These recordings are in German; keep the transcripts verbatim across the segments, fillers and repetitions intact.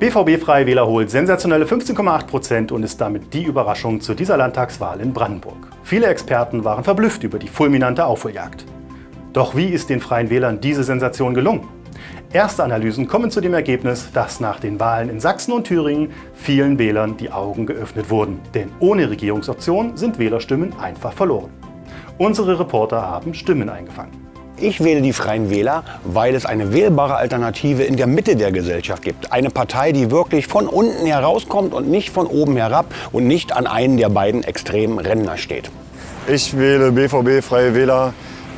B V B Freie Wähler holt sensationelle fünfzehn Komma acht Prozent und ist damit die Überraschung zu dieser Landtagswahl in Brandenburg. Viele Experten waren verblüfft über die fulminante Aufholjagd. Doch wie ist den Freien Wählern diese Sensation gelungen? Erste Analysen kommen zu dem Ergebnis, dass nach den Wahlen in Sachsen und Thüringen vielen Wählern die Augen geöffnet wurden. Denn ohne Regierungsoption sind Wählerstimmen einfach verloren. Unsere Reporter haben Stimmen eingefangen. Ich wähle die Freien Wähler, weil es eine wählbare Alternative in der Mitte der Gesellschaft gibt. Eine Partei, die wirklich von unten herauskommt und nicht von oben herab und nicht an einen der beiden extremen Ränder steht. Ich wähle B V B Freie Wähler,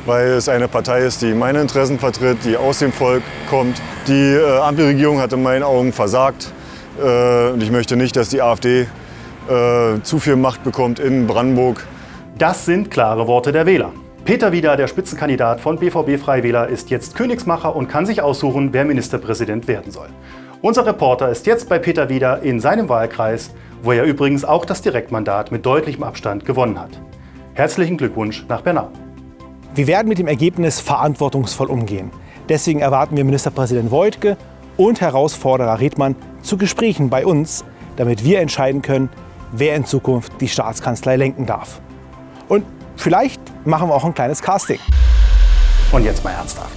weil es eine Partei ist, die meine Interessen vertritt, die aus dem Volk kommt. Die äh, Ampelregierung hat in meinen Augen versagt. Äh, und ich möchte nicht, dass die AfD äh, zu viel Macht bekommt in Brandenburg. Das sind klare Worte der Wähler. Peter Wieder, der Spitzenkandidat von B V B Freie Wähler, ist jetzt Königsmacher und kann sich aussuchen, wer Ministerpräsident werden soll. Unser Reporter ist jetzt bei Peter Wieder in seinem Wahlkreis, wo er übrigens auch das Direktmandat mit deutlichem Abstand gewonnen hat. Herzlichen Glückwunsch nach Bernau. Wir werden mit dem Ergebnis verantwortungsvoll umgehen. Deswegen erwarten wir Ministerpräsident Woidke und Herausforderer Riedmann zu Gesprächen bei uns, damit wir entscheiden können, wer in Zukunft die Staatskanzlei lenken darf. Und vielleicht machen wir auch ein kleines Casting. Und jetzt mal ernsthaft.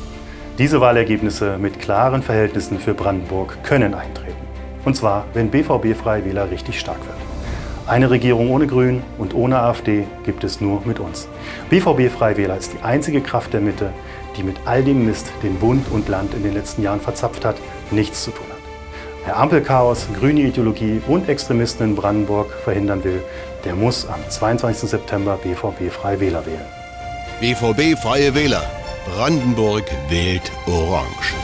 Diese Wahlergebnisse mit klaren Verhältnissen für Brandenburg können eintreten. Und zwar, wenn B V B Freie Wähler richtig stark wird. Eine Regierung ohne Grün und ohne AfD gibt es nur mit uns. B V B Freie Wähler ist die einzige Kraft der Mitte, die mit all dem Mist, den Bund und Land in den letzten Jahren verzapft hat, nichts zu tun hat. Wer Ampelchaos, grüne Ideologie und Extremisten in Brandenburg verhindern will, der muss am zweiundzwanzigsten September B V B Freie Wähler wählen. B V B Freie Wähler. Brandenburg wählt orange.